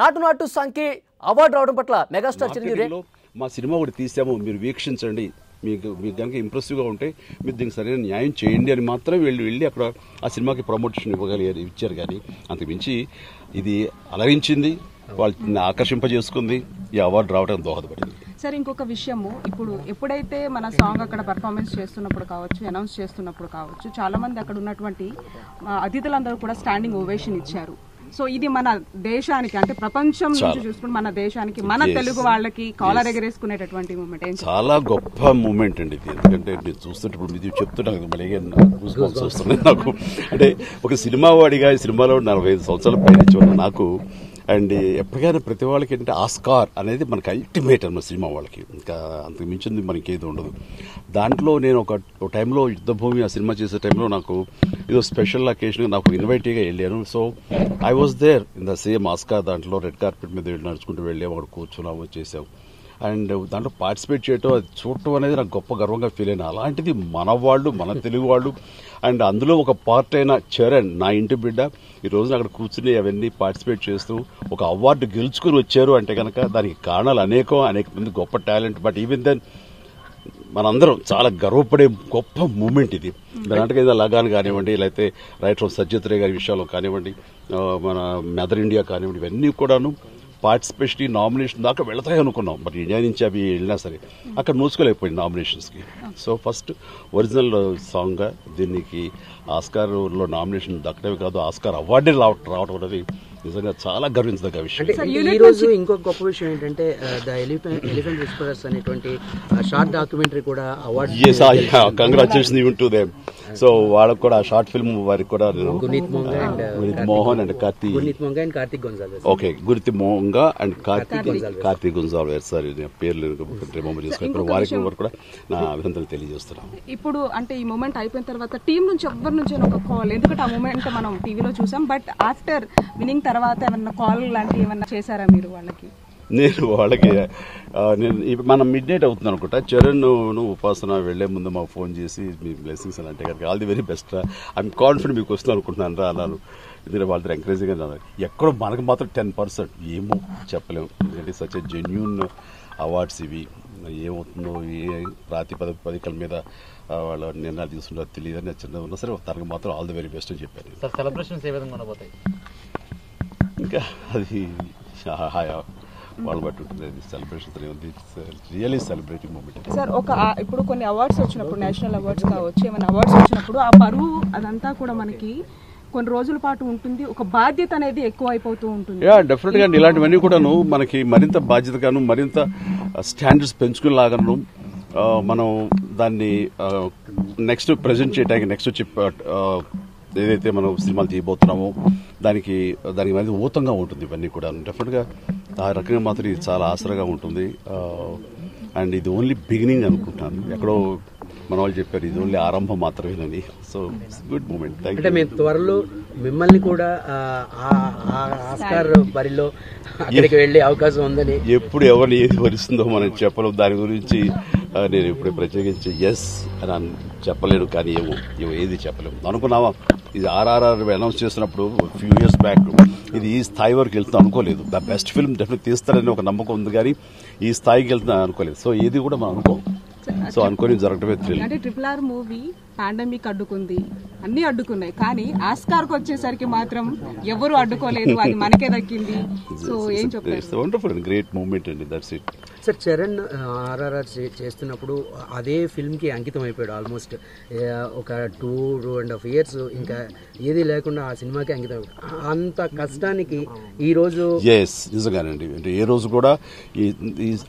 Naatu Naatu Sanki award round patla megastar Chiranjeevi. మా cinema ఒకటి తీసాము మీరు వీక్షించండి మీకు మీకు గనుక ఇంప్రెసివ్ గా ఉంటే మీరు దీనికి సరైన న్యాయం చేయండి అని మాత్రం వీళ్ళు వెళ్ళి అక్కడ ఆ సినిమాకి ప్రమోషన్ ఇవ్వగలిగారు ఇచ్చారు కానీ అంతమించి ఇది అలరించింది వాళ్ళని ఆకర్షింపజేసుకుంది ఈ అవార్డు రావడం దోహదపడింది. సార్ ఇంకొక విషయము ఇప్పుడు ఎప్పుడైతే మన సాంగ్ అక్కడ పర్ఫార్మెన్స్ చేస్తున్నప్పుడు కావచ్చు అనౌన్స్ చేస్తున్నప్పుడు కావచ్చు చాలామంది అక్కడ ఉన్నటువంటి అతిథులందరూ కూడా స్టాండింగ్ ఓవేషన్ ఇచ్చారు. సో ఇది మన దేశానికి అంటే ప్రపంచం నుంచి చూసుకుంటే మన దేశానికి మన తెలుగు వాళ్ళకి కాలర్ ఎగరేసుకునేటటువంటి మూమెంట్ చాలా గొప్ప మూమెంట్ అండి ఇది. ఎందుకంటే మీరు చూస్తున్నప్పుడు ఇది చెప్తున్నాను మళ్ళీ నాకు అంటే ఒక సినిమా వాడిగా ఈ సినిమాలో 45 సంవత్సరాలు పైన నాకు అండ్ ఎప్పటికైనా ప్రతి వాళ్ళకి ఏంటంటే ఆస్కార్ అనేది మనకి అల్టిమేట్ అన్నమాట సినిమా వాళ్ళకి ఇంకా అంతకు మించింది మనకేది ఉండదు. దాంట్లో నేను ఒక టైంలో యుద్ధభూమి ఆ సినిమా చేసే టైంలో నాకు ఏదో స్పెషల్ అకేషన్ నాకు ఇన్వైటీగా వెళ్ళాను. So I was there in the same Oscar దాంట్లో రెడ్ కార్పెట్ మీద నడుచుకుంటూ వెళ్ళాము అక్కడ కూర్చున్నాము చేసాము అండ్ దాంట్లో పార్టిసిపేట్ చేయటం అది చూడటం అనేది నాకు గొప్ప గర్వంగా ఫీల్ అయినా అలాంటిది మన వాళ్ళు మన తెలుగు వాళ్ళు అండ్ అందులో ఒక పార్ట్ అయిన చరణ్ నా ఇంటి బిడ్డ ఈరోజు అక్కడ కూర్చుని అవన్నీ పార్టిసిపేట్ చేస్తూ ఒక అవార్డు గెలుచుకుని వచ్చారు అంటే కనుక దానికి కారణాలు అనేక మంది గొప్ప టాలెంట్ బట్ ఈవెన్ దెన్ మనందరం చాలా గర్వపడే గొప్ప మూమెంట్ ఇది. దాంట్లో ఏదో లగాన్ కానివ్వండి లేకపోతే రైట్ ఫ్రమ్ సజ్జిత్ రే గారి విషయాలు కానివ్వండి మన మెదర్ ఇండియా కానివ్వండి ఇవన్నీ కూడాను పార్టిసిపేషన్ నామినేషన్ దాకా వెళతాయి అనుకున్నాం బట్ ఇండియా నుంచి అవి వెళ్ళినా సరే అక్కడ నోచుకోలేకపోయింది నామినేషన్స్కి. సో ఫస్ట్ ఒరిజినల్ సాంగ్గా దీనికి ఆస్కార్లో నామినేషన్ దక్కడమే కాదు ఆస్కార్ అవార్డే రావడం అనేది నిజంగా చాలా గర్వించదగ్గ విషయం. ఈరోజు ఇంకొక గొప్ప విషయం ఏంటంటే ద ఎలిఫెంట్ విస్పరర్స్ అనేటువంటి షార్ట్ డాక్యుమెంటరీ కూడా award congratulation even to them. So వాళ్ళకు కూడా ఆ షార్ట్ ఫిల్మ్ వారికి కూడా గురితి మోహంగా అండ్ కార్తీక్ గుంజాల్వేర్ సార్ పేర్లు రిమెంబర్ చేసుకుని వారికి కూడా నా అభినందనలు తెలియజేస్తున్నాను. ఇప్పుడు అంటే ఈ మూమెంట్ అయిపోయిన తర్వాత టీం నుంచి ఎవరి నుంచి ఒక కాల్ ఎందుకంటే ఆ మూమెంట్ మనం టీవీలో చూసాం బట్ ఆఫ్టర్ వినింగ్ తర్వాత ఏమన్నా కాల్ లాంటివి ఏమన్నా చేశారా మీరు వాళ్ళకి? నేను వాళ్ళకి నేను మనం మిడ్ నైట్ అవుతున్నాను అనుకుంటా చరణ్ ఉపాసన వెళ్లే ముందు మాకు ఫోన్ చేసి మీ బ్లెస్సింగ్స్ అని అంటే కనుక ఆల్ ది వెరీ బెస్ట్ రా ఐఎమ్ కాన్ఫిడెంట్ మీకు వస్తున్నాను అనుకుంటున్నాను రా అన్నాను. ఎందుకంటే వాళ్ళతో ఎంకరేజింగ్ అన్నారు ఎక్కడో మనకు మాత్రం 10% ఏమో చెప్పలేము ఎందుకంటే సచ్ ఏ జెన్యూన్ అవార్డ్స్ ఇవి ఏమవుతుందో ఏ ప్రాతిపదికల మీద వాళ్ళ నిర్ణయాలు తీసుకుంటారో తెలియదని చిన్నది ఉన్నా సరే తనకు మాత్రం ఆల్ ది వెరీ బెస్ట్ అని చెప్పారు. సెలబ్రేషన్స్ ఏ విధంగా ఉండబోతాయి ఇంకా అది సార్ ఒక ఇప్పుడు కొన్ని అవార్డ్స్ వచ్చినప్పుడు నేషనల్ అవార్డ్స్ కావచ్చు ఏమైనా అవార్డ్స్ వచ్చినప్పుడు ఆ పరువు అదంతా కూడా మనకి కొన్ని రోజుల పాటు ఉంటుంది ఒక బాధ్యత అనేది ఎక్కువ అయిపోతూ ఉంటుంది. యా డెఫినెట్ గా ఇలాంటివన్నీ కూడాను మనకి మరింత బాధ్యతగాను మరింత స్టాండర్డ్స్ పెంచుకునేలాగాను మనం దాన్ని నెక్స్ట్ ప్రజెంట్ చేయడానికి నెక్స్ట్ వచ్చి ఏదైతే మనం సినిమాలు తీయబోతున్నామో దానికి అనేది ఊతంగా ఉంటుంది ఇవన్నీ కూడా డెఫినెట్గా ఆ రకంగా మాత్రం ఇది చాలా ఆసరాగా ఉంటుంది అండ్ ఇది ఓన్లీ బిగినింగ్ అనుకుంటాను ఎక్కడో మన వాళ్ళు చెప్పారు ఇది ఓన్లీ ఆరంభం మాత్రమేనని. సో గుడ్ మూమెంట్ అంటే మేము త్వరలో మిమ్మల్ని కూడా ఆస్కార్ బరిలో అక్కడికి వెళ్ళే అవకాశం ఉందని ఎప్పుడు ఎవరిని ఏది వరిస్తుందో మనం చెప్పలేము దాని గురించి నేను ఇప్పుడు ప్రత్యేకించి ఎస్ అని చెప్పలేను కానీ ఏమో ఏది చెప్పలేము అనుకున్నావా ఇది RRR అనౌన్స్ చేసినప్పుడు ఫ్యూ ఇయర్స్ బ్యాక్ ఇది ఈ స్థాయి వరకు వెళ్తాం అనుకోలేదు ద బెస్ట్ ఫిల్మ్ డెఫినెట్ తీస్తారని ఒక నమ్మకం ఉంది కానీ ఈ స్థాయికి వెళ్తున్నా అనుకోలేదు. సో ఏది కూడా మనం అనుకోం సో అనుకోని జరగటమే అంటే ట్రిపుల్ ఆర్ మూవీ పాండమిక్ అడ్డుకుంది అన్ని అడ్డుకున్నాయి కానీ ఆస్కార్ కు వచ్చేసరికి మాత్రం ఎవరు అడ్డుకోలేదు అది మనకే దక్కింది. సో ఏం చెప్పారు గ్రేట్ మూమెంట్ అండి that's it. Sir Charan RRR చేస్తున్నప్పుడు అదే ఫిల్మ్కి అంకితం అయిపోయాడు ఆల్మోస్ట్ ఒక 2.5 years ఇంకా ఏది లేకుండా ఆ సినిమాకి అంకితం అయిపోయాడు అంత కష్టానికి ఈరోజు నిజంగానండి అంటే ఏ రోజు కూడా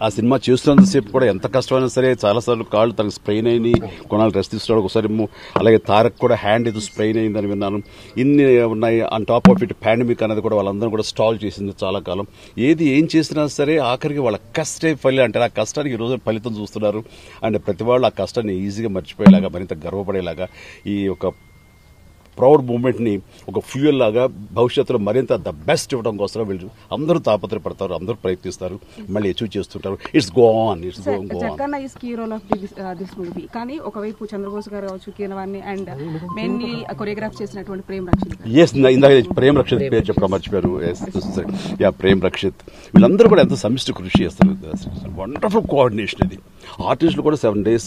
ఆ సినిమా చేస్తున్నంతసేపు కూడా ఎంత కష్టమైనా సరే చాలాసార్లు కాళ్ళు తనకు స్ప్రెయిన్ అయ్యి కొనాలి రెస్ట్ తీసుకున్నాడు ఒకసారి అలాగే తారక్ కూడా హ్యాండ్ ఏదో స్ప్రెయిన్ అయిందని విన్నాను ఇన్ని ఉన్నాయి on top of it pandemic అనేది కూడా వాళ్ళందరూ కూడా స్టాల్ చేసింది చాలా కాలం ఏది ఏం చేసినా సరే ఆఖరికి వాళ్ళ కష్టే ఫలితం అంటే ఆ కష్టానికి ఈరోజు ఫలితం చూస్తున్నారు అండ్ ప్రతి వాళ్ళు ఆ కష్టాన్ని ఈజీగా మర్చిపోయేలాగా మరింత గర్వపడేలాగా ఈ యొక్క ప్రౌడ్ మూమెంట్ని ఒక ఫ్యూయల్ లాగా భవిష్యత్తులో మరింత ద బెస్ట్ ఇవ్వడం కోసం వీళ్ళు అందరూ తాపత్రపడతారు, అందరూ ప్రయత్నిస్తారు, మళ్ళీ అచీవ్ చేస్తుంటారు. It's go on, it's going go on. Is key role of this movie. కానీ ఒకవైపు చంద్రబోస్ గారు కావచ్చు, కీరవాణి అండ్ మెయిన్లీ కొరియోగ్రాఫ్ చేసినటువంటి ప్రేమ్ రక్షిత్. ఎస్, ఇందాక ప్రేమ్ రక్షిత్ పేరు చెప్పడం మర్చిపోయారు. యా, ప్రేమ్ రక్షిత్ వీళ్ళందరూ కూడా ఎంతో సమిష్టి కృషి చేస్తారు. వండర్ఫుల్ కోఆర్డినేషన్ ఇది. ఆర్టిస్టులు కూడా 7 days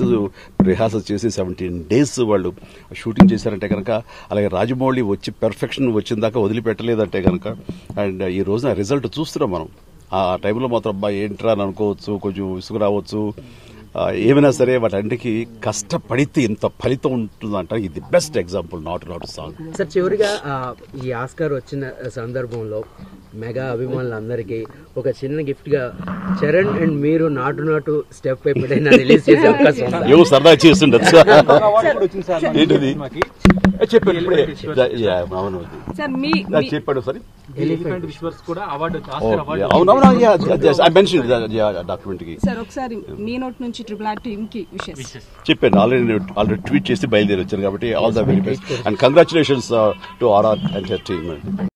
రిహార్సల్ చేసి 17 days వాళ్ళు షూటింగ్ చేశారంటే కనుక, అలాగే రాజమౌళి వచ్చి పెర్ఫెక్షన్ వచ్చిన దాకా వదిలిపెట్టలేదంటే కనుక. అండ్ ఈ రోజున రిజల్ట్ చూస్తున్నాం మనం. ఆ టైంలో మాత్రం అబ్బాయి ఏంట్రా అని అనుకోవచ్చు, కొంచెం విసుగు రావచ్చు, ఏమైనా సరే వాటికి కష్టపడితే ఇంత ఫలితం ఉంటుందంటే ఇది బెస్ట్ ఎగ్జాంపుల్, నాటు నాటు సాంగ్. సార్, చివరిగా ఈ ఆస్కార్ వచ్చిన సందర్భంలో మెగా అభిమానులందరికీ ఒక చిన్న గిఫ్ట్ గా చరణ్ అండ్ మీరు నాటు నాటు స్టెప్ ఎప్పుడైనా రిలీజ్ చేసే అవకాశం ఏమో సరదా చేస్తుండొచ్చు. చెప్పాడు సార్, ఎలిఫెంట్ విష్వర్స్ కూడా అవార్డు చెప్పాను. ఆల్రెడీ ట్వీట్ చేసి బయలుదేరి వచ్చాను కాబట్టి all the very best and congratulations to R R entertainment.